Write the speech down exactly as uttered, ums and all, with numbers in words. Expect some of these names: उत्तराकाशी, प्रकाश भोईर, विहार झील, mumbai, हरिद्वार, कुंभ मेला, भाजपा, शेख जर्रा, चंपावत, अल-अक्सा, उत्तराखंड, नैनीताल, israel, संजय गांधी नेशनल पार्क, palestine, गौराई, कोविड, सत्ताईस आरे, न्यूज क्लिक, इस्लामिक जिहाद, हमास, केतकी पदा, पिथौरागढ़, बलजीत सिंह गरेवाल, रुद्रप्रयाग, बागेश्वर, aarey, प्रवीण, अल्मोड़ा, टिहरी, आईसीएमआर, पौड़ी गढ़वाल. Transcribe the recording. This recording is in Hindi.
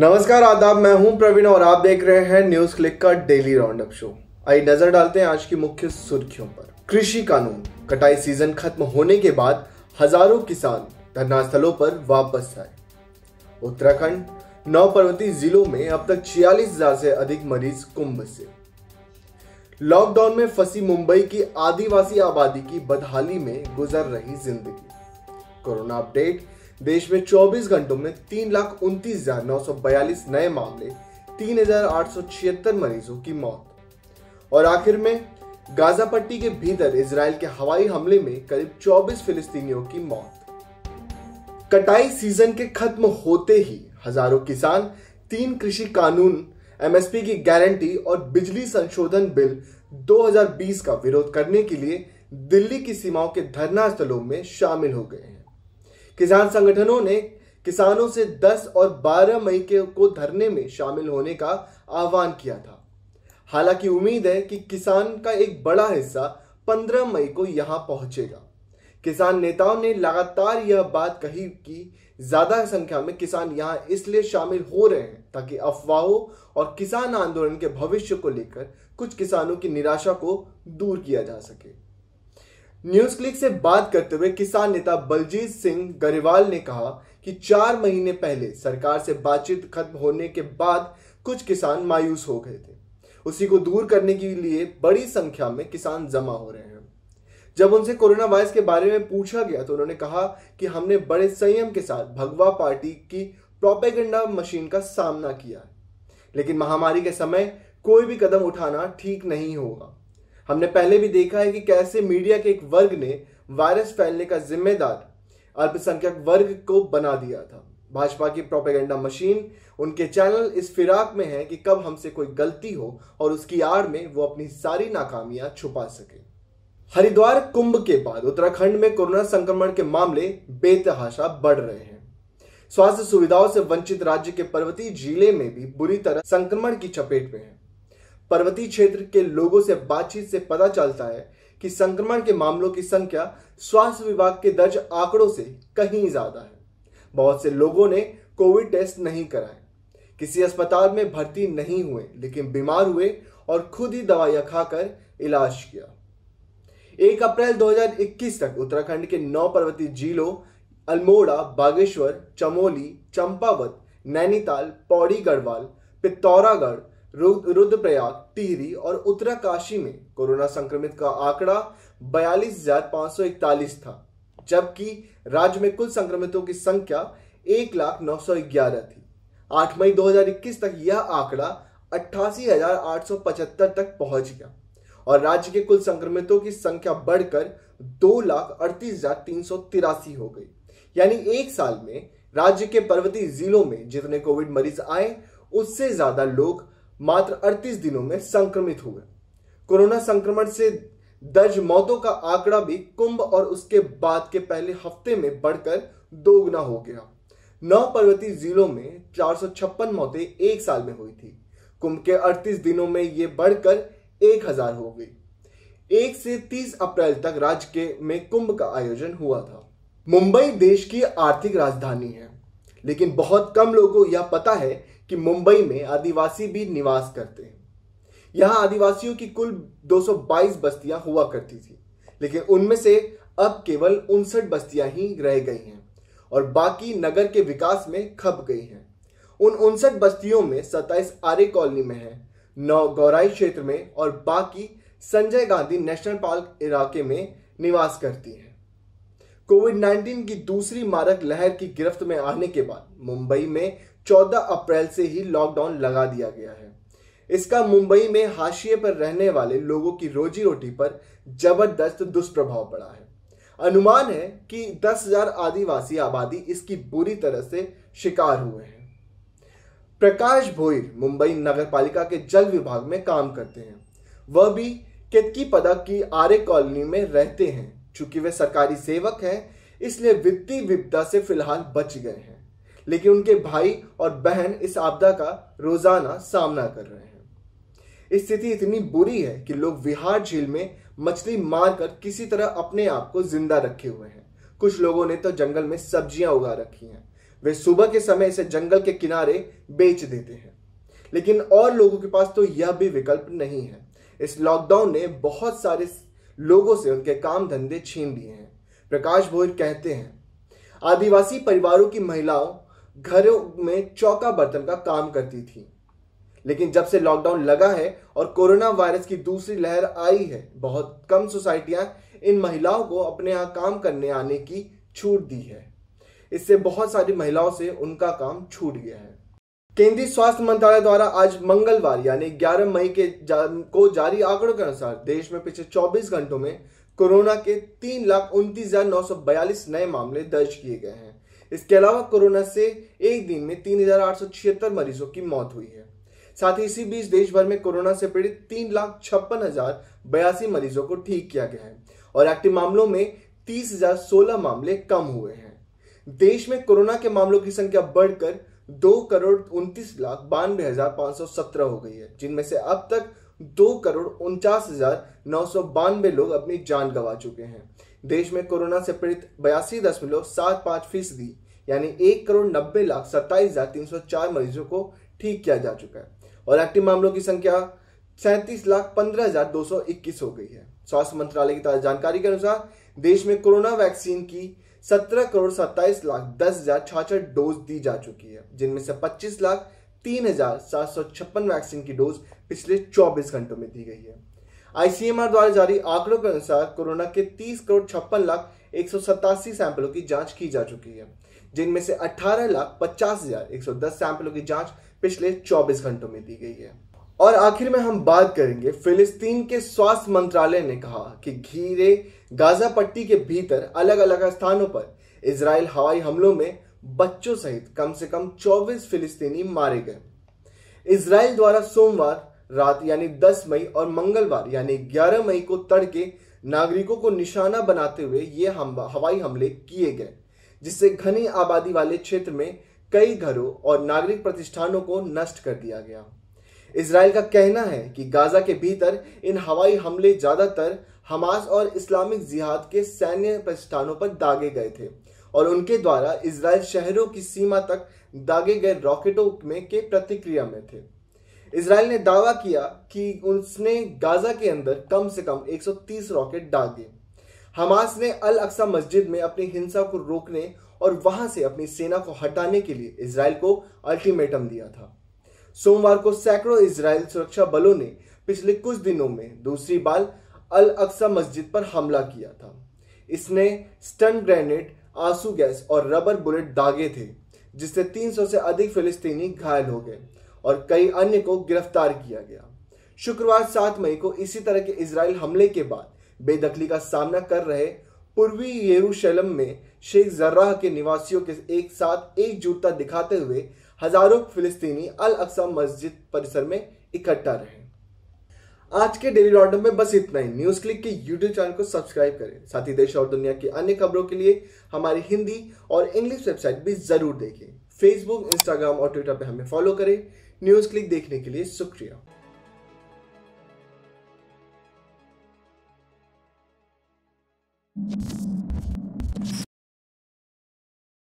नमस्कार आदाब, मैं हूं प्रवीण और आप देख रहे हैं न्यूज क्लिक का डेली राउंडअप शो। आई नजर डालते हैं आज की मुख्य सुर्खियों पर। कृषि कानून कटाई सीजन खत्म होने के बाद हजारों किसान धरना स्थलों पर वापस आए। उत्तराखंड नौ पर्वतीय जिलों में अब तक छियालीस हजार से अधिक मरीज कुंभ से। लॉकडाउन में फंसी मुंबई की आदिवासी आबादी की बदहाली में गुजर रही जिंदगी। कोरोना अपडेट, देश में चौबीस घंटों में तीन लाख उनतीस हजार नौ सौ बयालीस नए मामले, तीन हजार आठ सौ छिहत्तर मरीजों की मौत। और आखिर में गाजा पट्टी के भीतर इजराइल के हवाई हमले में करीब चौबीस फिलिस्तीनियों की मौत। कटाई सीजन के खत्म होते ही हजारों किसान तीन कृषि कानून, एमएसपी की गारंटी और बिजली संशोधन बिल दो हजार बीस का विरोध करने के लिए दिल्ली की सीमाओं के धरना स्थलों में शामिल हो गए हैं। किसान संगठनों ने किसानों से दस और बारह मई के को धरने में शामिल होने का आह्वान किया था। हालांकि उम्मीद है कि किसान का एक बड़ा हिस्सा पंद्रह मई को यहां पहुंचेगा। किसान नेताओं ने लगातार यह बात कही कि ज्यादा संख्या में किसान यहां इसलिए शामिल हो रहे हैं ताकि अफवाहों और किसान आंदोलन के भविष्य को लेकर कुछ किसानों की निराशा को दूर किया जा सके। न्यूज क्लिक से बात करते हुए किसान नेता बलजीत सिंह गरेवाल ने कहा कि चार महीने पहले सरकार से बातचीत खत्म होने के बाद कुछ किसान मायूस हो गए थे। उसी को दूर करने के लिए बड़ी संख्या में किसान जमा हो रहे हैं। जब उनसे कोरोना वायरस के बारे में पूछा गया तो उन्होंने कहा कि हमने बड़े संयम के साथ भगवा पार्टी की प्रोपेगेंडा मशीन का सामना किया, लेकिन महामारी के समय कोई भी कदम उठाना ठीक नहीं होगा। हमने पहले भी देखा है कि कैसे मीडिया के एक वर्ग ने वायरस फैलने का जिम्मेदार अल्पसंख्यक वर्ग को बना दिया था। भाजपा की प्रोपेगेंडा मशीन, उनके चैनल इस फिराक में है कि कब हमसे कोई गलती हो और उसकी आड़ में वो अपनी सारी नाकामियां छुपा सके। हरिद्वार कुंभ के बाद उत्तराखंड में कोरोना संक्रमण के मामले बेतहाशा बढ़ रहे हैं। स्वास्थ्य सुविधाओं से वंचित राज्य के पर्वतीय जिले में भी बुरी तरह संक्रमण की चपेट में है। पर्वतीय क्षेत्र के लोगों से बातचीत से पता चलता है कि संक्रमण के मामलों की संख्या स्वास्थ्य विभाग के दर्ज आंकड़ों से कहीं ज्यादा है। बहुत से लोगों ने कोविड टेस्ट नहीं कराए, किसी अस्पताल में भर्ती नहीं हुए, लेकिन बीमार हुए और खुद ही दवाइयां खाकर इलाज किया। एक अप्रैल दो हजार इक्कीस तक उत्तराखंड के नौ पर्वतीय जिलों अल्मोड़ा, बागेश्वर, चमोली, चंपावत, नैनीताल, पौड़ी गढ़वाल, पिथौरागढ़, रुद्रप्रयाग, टिहरी और उत्तराकाशी में कोरोना संक्रमित का आंकड़ा बयालीस हजार पाँच सौ इकतालीस था, जबकि राज्य में कुल संक्रमितों की संख्या एक लाख नौ सौ ग्यारह थी। आठ मई दो हजार इक्कीस तक यह आंकड़ा अट्ठासी हजार आठ सौ पचहत्तर तक पहुंच गया और राज्य के कुल संक्रमितों की संख्या बढ़कर दो लाख अड़तीस हजार तीन सौ तिरासी हो गई। यानी एक साल में राज्य के पर्वतीय जिलों में जितने कोविड मरीज आए, उससे ज्यादा लोग मात्र अड़तीस दिनों में संक्रमित हुए। कोरोना संक्रमण से दर्ज मौतों का आंकड़ा भी कुंभ और उसके बाद के पहले हफ्ते में बढ़कर दोगुना हो गया। नौ पर्वतीय जिलों में चार सौ छप्पन मौतें एक साल में हुई थी। कुंभ के अड़तीस दिनों में ये बढ़कर एक हजार हो गई। एक से तीस अप्रैल तक राज्य के में कुंभ का आयोजन हुआ था। मुंबई देश की आर्थिक राजधानी है, लेकिन बहुत कम लोगों को यह पता है कि मुंबई में आदिवासी भी निवास करते हैं। यहाँ आदिवासियों की कुल दो सौ बाईस बस्तियां हुआ करती थी, लेकिन उनमें से अब केवल उनसठ बस्तियां ही रह गई हैं और बाकी नगर के विकास में खप गई हैं। उन उनसठ बस्तियों में सत्ताईस आरे कॉलोनी में है, नौ गौराई क्षेत्र में और बाकी संजय गांधी नेशनल पार्क इलाके में निवास करती हैं। कोविड उन्नीस की दूसरी मारक लहर की गिरफ्त में आने के बाद मुंबई में चौदह अप्रैल से ही लॉकडाउन लगा दिया गया है। इसका मुंबई में हाशिए पर रहने वाले लोगों की रोजी रोटी पर जबरदस्त दुष्प्रभाव पड़ा है। अनुमान है कि दस हजार आदिवासी आबादी इसकी बुरी तरह से शिकार हुए हैं। प्रकाश भोईर मुंबई नगर पालिका के जल विभाग में काम करते हैं। वह भी केतकी पदा की आरे कॉलोनी में रहते हैं। चूंकि वे सरकारी सेवक हैं, इसलिए वित्तीय विपदा से फिलहाल बच गए हैं, लेकिन उनके भाई और बहन इस आपदा का रोजाना सामना कर रहे हैं। स्थिति इतनी बुरी है कि लोग विहार झील में मछली मारकर किसी तरह अपने आप को जिंदा रखे हुए हैं। कुछ लोगों ने तो जंगल में सब्जियां उगा रखी हैं। वे सुबह के समय इसे जंगल के किनारे बेच देते हैं। लेकिन और लोगों के पास तो यह भी विकल्प नहीं है। इस लॉकडाउन ने बहुत सारे लोगों से उनके काम धंधे छीन लिए हैं। प्रकाश भोईर कहते हैं, आदिवासी परिवारों की महिलाओं घरों में चौका बर्तन का काम करती थी, लेकिन जब से लॉकडाउन लगा है और कोरोना वायरस की दूसरी लहर आई है, बहुत कम सोसाइटियां इन महिलाओं को अपने यहाँ काम करने आने की छूट दी है। इससे बहुत सारी महिलाओं से उनका काम छूट गया है। केंद्रीय स्वास्थ्य मंत्रालय द्वारा आज मंगलवार यानी ग्यारह मई के जा, को जारी आंकड़ों के अनुसार देश में पिछले चौबीस घंटों में कोरोना के तीन लाख उनतीस हजार नौ सौ बयालीस नए मामले दर्ज किए गए हैं। इसके अलावा कोरोना से एक दिन में तीन हजार आठ सौ छिहत्तर मरीजों की मौत हुई है। साथ ही इसी बीच देश भर में कोरोना से पीड़ित तीन लाख छप्पन हजार बयासी मरीजों को ठीक किया गया है और एक्टिव मामलों में तीस हजार सोलह मामले कम हुए हैं। देश में कोरोना के मामलों की संख्या बढ़कर दो करोड़ उनतीस लाख बानवे हजार पांच सौ सत्रह हो गई है, जिनमें से अब तक दो करोड़ उनचास हजार नौ सौ बानवे लोग अपनी जान गंवा चुके हैं। देश में कोरोना से पीड़ित बयासी दशमलव सात पांच फीसदी यानी एक करोड़ नब्बे लाख सत्ताईस हजार तीन सौ चार मरीजों को ठीक किया जा चुका है और एक्टिव मामलों की संख्या सैंतीस लाख पंद्रह हजार दो सौ इक्कीस हो गई है। स्वास्थ्य मंत्रालय की ताजा जानकारी के अनुसार देश में कोरोना वैक्सीन की सत्रह करोड़ सत्ताईस लाख दस हजार छाछठ डोज दी जा चुकी है, जिनमें से पच्चीस लाख तीन हजार सात सौ छप्पन वैक्सीन की डोज पिछले चौबीस घंटों में दी गई है। आईसीएमआर द्वारा जारी आंकड़ों के अनुसार कोरोना के तीस करोड़ छप्पन लाख एक सौ सतासी सैंपलों की जांच की जा चुकी है, जिनमें से अठारह लाख पचास हजार एक सौ दस सैंपलों की जांच पिछले चौबीस घंटों में दी गई है। और आखिर में हम बात करेंगे, फिलिस्तीन के स्वास्थ्य मंत्रालय ने कहा कि घिरे गाजा पट्टी के भीतर अलग अलग स्थानों पर इजराइल हवाई हमलों में बच्चों सहित कम से कम चौबीस फिलिस्तीनी मारे गए। इजराइल द्वारा सोमवार रात यानी दस मई और मंगलवार यानी ग्यारह मई को तड़के नागरिकों को निशाना बनाते हुए ये हम, हवाई हमले किए गए, जिससे घनी आबादी वाले क्षेत्र में कई घरों और नागरिक प्रतिष्ठानों को नष्ट कर दिया गया। इजराइल का कहना है कि गाजा के भीतर इन हवाई हमले ज्यादातर हमास और इस्लामिक जिहाद के सैन्य प्रतिष्ठानों पर दागे गए थे और उनके द्वारा इजराइल शहरों की सीमा तक दागे गए रॉकेटों में के प्रतिक्रिया में थे। इजराइल ने दावा किया कि उसने गाजा के अंदर कम से कम एक सौ तीस रॉकेट दागे। हमास ने अल-अक्सा मस्जिद में अपनी हिंसा को रोकने और वहां से अपनी सेना को हटाने के लिए इजराइल को अल्टीमेटम दिया था। सोमवार को सैकड़ों इजरायल सुरक्षा बलों ने पिछले कुछ दिनों में दूसरी बार अल-अक्सा मस्जिद पर हमला किया था। इसने स्टन ग्रेनेड, आंसू गैस और रबर बुलेट दागे थे, जिससे तीन सौ से अधिक फिलिस्तीनी घायल हो गए और कई अन्य को गिरफ्तार किया गया। शुक्रवार सात मई को इसी तरह के इजरायल हमले के बाद बेदखली का सामना कर रहे पूर्वी यरूशलेम में शेख जर्रा के निवासियों के एक साथ एकजुटता दिखाते हुए हजारों फिलिस्तीनी अल-अक्सा मस्जिद परिसर में इकट्ठा रहे। आज के डेली रॉन्डम में बस इतना ही। न्यूज क्लिक के यूट्यूब चैनल को सब्सक्राइब करें। साथ ही देश और दुनिया की अन्य खबरों के लिए हमारी हिंदी और इंग्लिश वेबसाइट भी जरूर देखें। फेसबुक, इंस्टाग्राम और ट्विटर पर हमें फॉलो करें। न्यूज क्लिक देखने के लिए शुक्रिया।